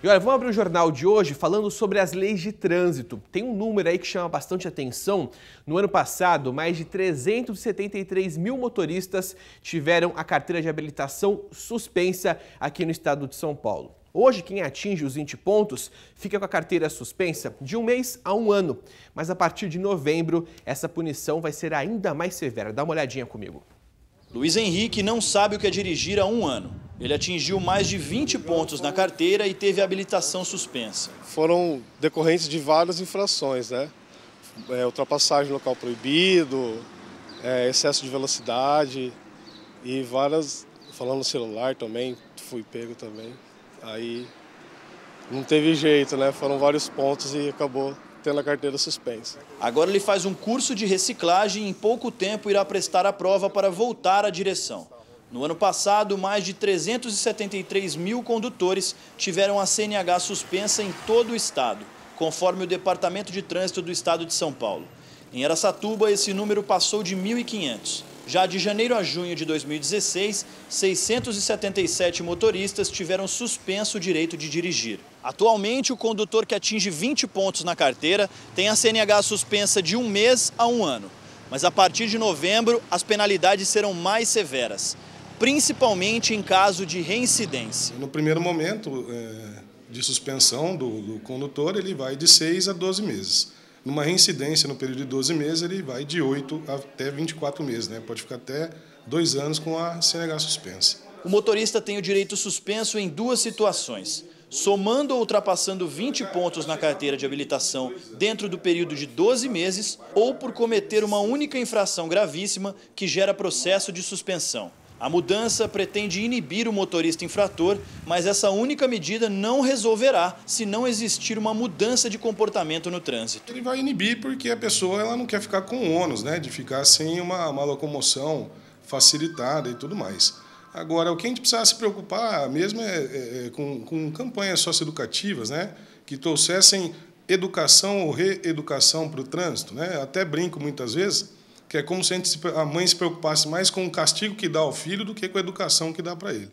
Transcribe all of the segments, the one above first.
E olha, vamos abrir o jornal de hoje falando sobre as leis de trânsito. Tem um número aí que chama bastante atenção. No ano passado, mais de 373 mil motoristas tiveram a carteira de habilitação suspensa aqui no estado de São Paulo. Hoje, quem atinge os 20 pontos fica com a carteira suspensa de um mês a um ano. Mas a partir de novembro, essa punição vai ser ainda mais severa. Dá uma olhadinha comigo. Luiz Henrique não sabe o que é dirigir há um ano. Ele atingiu mais de 20 pontos na carteira e teve a habilitação suspensa. Foram decorrentes de várias infrações, né? Ultrapassagem local proibido, excesso de velocidade e várias... Falando no celular também, fui pego também. Aí não teve jeito, né? Foram vários pontos e acabou tendo a carteira suspensa. Agora ele faz um curso de reciclagem e em pouco tempo irá prestar a prova para voltar à direção. No ano passado, mais de 373 mil condutores tiveram a CNH suspensa em todo o estado, conforme o Departamento de Trânsito do Estado de São Paulo. Em Araçatuba, esse número passou de 1.500. Já de janeiro a junho de 2016, 677 motoristas tiveram suspenso o direito de dirigir. Atualmente, o condutor que atinge 20 pontos na carteira tem a CNH suspensa de um mês a um ano. Mas a partir de novembro, as penalidades serão mais severas, principalmente em caso de reincidência. No primeiro momento de suspensão do condutor, ele vai de 6 a 12 meses. Numa reincidência no período de 12 meses, ele vai de 8 até 24 meses, né? Pode ficar até 2 anos com a CNH suspensa. O motorista tem o direito suspenso em 2 situações. Somando ou ultrapassando 20 pontos na carteira de habilitação dentro do período de 12 meses ou por cometer uma única infração gravíssima que gera processo de suspensão. A mudança pretende inibir o motorista infrator, mas essa única medida não resolverá se não existir uma mudança de comportamento no trânsito. Ele vai inibir porque a pessoa ela não quer ficar com ônus, né, de ficar sem uma locomoção facilitada e tudo mais. Agora, o que a gente precisa se preocupar mesmo com campanhas socioeducativas, né, que trouxessem educação ou reeducação para o trânsito, né? Até brinco muitas vezes que é como se a mãe se preocupasse mais com o castigo que dá ao filho do que com a educação que dá para ele.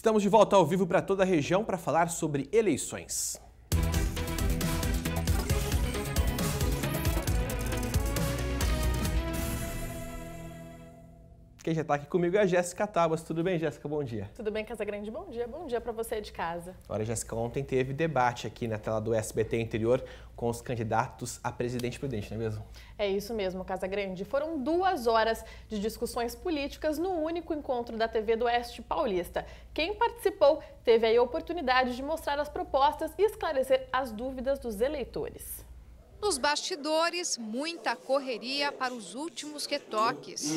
Estamos de volta ao vivo para toda a região para falar sobre eleições. Quem já está aqui comigo é a Jéssica Tabosa. Tudo bem, Jéssica? Bom dia. Tudo bem, Casa Grande? Bom dia. Bom dia para você de casa. Olha, Jéssica, ontem teve debate aqui na tela do SBT Interior com os candidatos a Presidente Prudente, não é mesmo? É isso mesmo, Casa Grande. Foram 2 horas de discussões políticas no único encontro da TV do Oeste Paulista. Quem participou teve aí a oportunidade de mostrar as propostas e esclarecer as dúvidas dos eleitores. Nos bastidores, muita correria para os últimos retoques.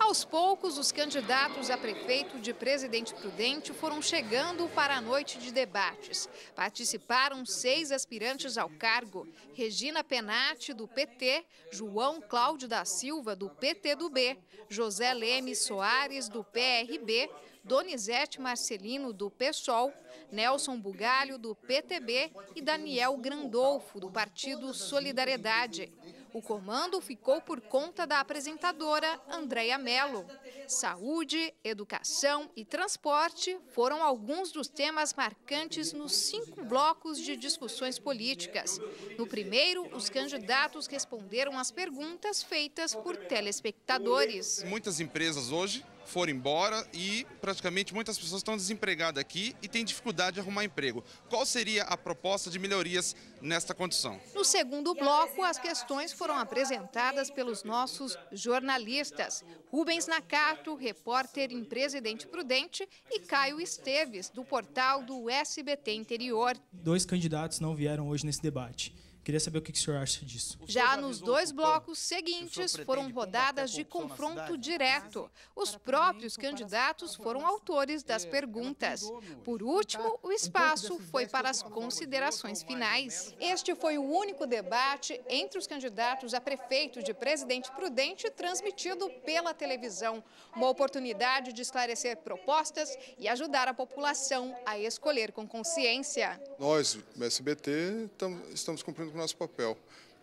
Aos poucos, os candidatos a prefeito de Presidente Prudente foram chegando para a noite de debates. Participaram 6 aspirantes ao cargo: Regina Penati, do PT, João Cláudio da Silva, do PTdoB, José Leme Soares, do PRB, Donizete Marcelino, do PSOL, Nelson Bugalho, do PTB e Daniel Grandolfo, do Partido Solidariedade. O comando ficou por conta da apresentadora Andreia Mello. Saúde, educação e transporte foram alguns dos temas marcantes nos 5 blocos de discussões políticas. No primeiro, os candidatos responderam às perguntas feitas por telespectadores. Muitas empresas hoje foram embora e praticamente muitas pessoas estão desempregadas aqui e têm dificuldade de arrumar emprego. Qual seria a proposta de melhorias nesta condição? No segundo bloco, as questões foram apresentadas pelos nossos jornalistas. Rubens Nacato, repórter em Presidente Prudente, e Caio Esteves, do portal do SBT Interior. 2 candidatos não vieram hoje nesse debate. Queria saber o que o senhor acha disso. Já nos 2 blocos seguintes foram rodadas de confronto direto. Os próprios candidatos foram autores das perguntas. Por último, o espaço foi para as considerações finais. Este foi o único debate entre os candidatos a prefeito de Presidente Prudente transmitido pela televisão. Uma oportunidade de esclarecer propostas e ajudar a população a escolher com consciência. Nós, o SBT, estamos cumprindo nosso papel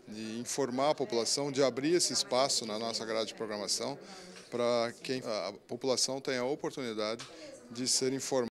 de informar a população, de abrir esse espaço na nossa grade de programação para que a população tenha a oportunidade de ser informada.